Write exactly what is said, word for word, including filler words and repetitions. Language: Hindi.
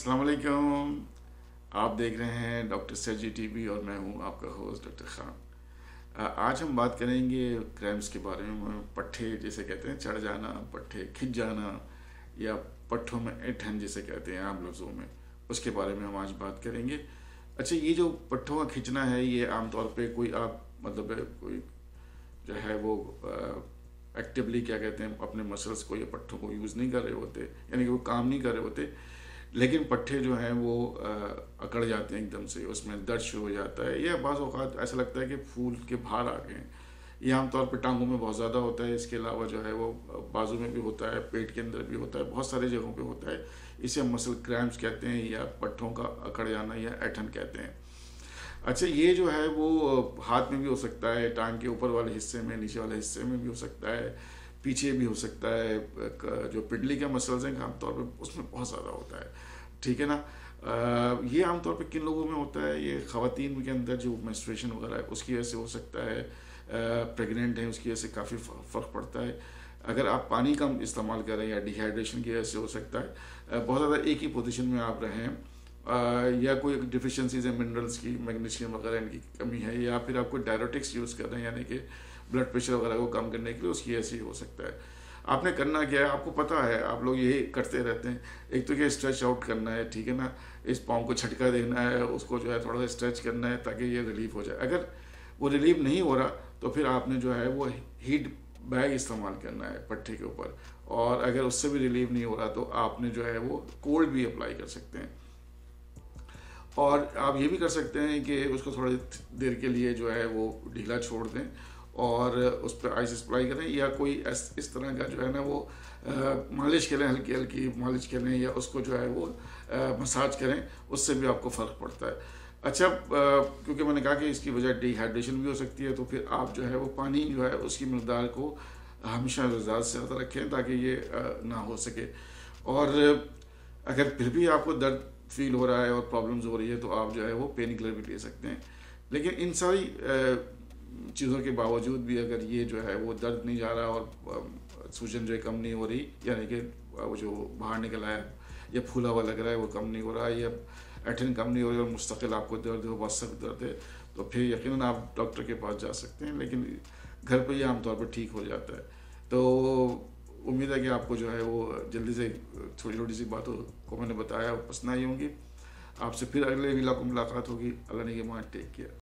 अस्सलामुअलैकुम। आप देख रहे हैं डॉक्टर सर जी टीवी और मैं हूं आपका होस्ट डॉक्टर खान। आज हम बात करेंगे क्रैम्प्स के बारे में। पट्ठे जैसे कहते हैं चढ़ जाना, पट्ठे खिंच जाना या पट्ठों में ऐंठन जैसे कहते हैं आम लफ्ज़ों में, उसके बारे में हम आज बात करेंगे। अच्छा, ये जो पट्ठों का खिंचना है ये आमतौर पर कोई आप मतलब कोई जो है वो एक्टिवली क्या कहते हैं अपने मसल्स को या पट्ठों को यूज़ नहीं कर रहे होते, यानी कि वो काम नहीं कर रहे होते, लेकिन पट्ठे जो हैं वो अकड़ जाते हैं एकदम से, उसमें दर्द शुरू हो जाता है या बाज़ औक़ात ऐसा लगता है कि फूल के बाहर आ गए हैं। ये आमतौर पर टांगों में बहुत ज़्यादा होता है, इसके अलावा जो है वो बाजू में भी होता है, पेट के अंदर भी होता है, बहुत सारी जगहों पर होता है। इसे मसल क्रैम्प्स कहते हैं या पट्ठों का अकड़ जाना या ऐंठन कहते हैं। अच्छा, ये जो है वो हाथ में भी हो सकता है, टांग के ऊपर वाले हिस्से में, नीचे वाले हिस्से में भी हो सकता है, पीछे भी हो सकता है। जो पिंडली के मसल्स हैं आमतौर पर उसमें बहुत ज़्यादा होता है, ठीक है ना। ये आमतौर पर किन लोगों में होता है? ये ख़वातीन के अंदर जो मेंस्ट्रुएशन वगैरह है उसकी वजह से हो सकता है, प्रेग्नेंट हैं उसकी वजह से काफ़ी फ़र्क पड़ता है। अगर आप पानी कम इस्तेमाल करें या डिहाइड्रेशन की वजह से हो सकता है, बहुत ज़्यादा एक ही पोजिशन में आप रहें, या कोई डिफिशेंसीज है मिनरल्स की, मैग्नीशियम वगैरह इनकी कमी है, या फिर आप कोई डायरेटिक्स यूज़ कर रहे हैं यानी कि ब्लड प्रेशर वगैरह को कम करने के लिए, उसकी ऐसी हो सकता है। आपने करना क्या है आपको पता है, आप लोग यही करते रहते हैं। एक तो ये स्ट्रेच आउट करना है, ठीक है ना, इस पाँव को झटका देना है, उसको जो है थोड़ा सा स्ट्रेच करना है ताकि ये रिलीफ हो जाए। अगर वो रिलीफ नहीं हो रहा तो फिर आपने जो है वो हीट बैग इस्तेमाल करना है पट्ठे के ऊपर, और अगर उससे भी रिलीफ नहीं हो रहा तो आपने जो है वो कोल्ड भी अप्लाई कर सकते हैं। और आप ये भी कर सकते हैं कि उसको थोड़ी देर के लिए जो है वो ढीला छोड़ दें और उस पर आइस अप्लाई करें, या कोई इस तरह का जो है ना वो मालिश करें, हल्की हल्की मालिश करें, या उसको जो है वो मसाज करें, उससे भी आपको फ़र्क पड़ता है। अच्छा, क्योंकि मैंने कहा कि इसकी वजह डिहाइड्रेशन भी हो सकती है, तो फिर आप जो है वो पानी जो है उसकी मकदार को हमेशा ज़्यादा से ज़्यादा रखें ताकि ये ना हो सके। और अगर फिर भी आपको दर्द फील हो रहा है और प्रॉब्लम्स हो रही है तो आप जो है वो पेन किलर भी ले सकते हैं। लेकिन इन सारी चीज़ों के बावजूद भी अगर ये जो है वो दर्द नहीं जा रहा और सूजन जो है कम नहीं हो रही, यानी कि वो जो बाहर निकल आया या फूला हुआ लग रहा है वो कम नहीं हो रहा है, या ऐंठन कम नहीं हो रही और मुस्तकिल आपको दर्द हो, बहुत सख्त दर्द है, तो फिर यकीनन आप डॉक्टर के पास जा सकते हैं। लेकिन घर पर ही आमतौर पर ठीक हो जाता है। तो उम्मीद है कि आपको जो है वो जल्दी से छोटी छोटी सी बातों को मैंने बताया वो पसंद आई होंगी। आपसे फिर अगले वीला को मुलाकात होगी। अल्लाह ने के मान, टेक केयर।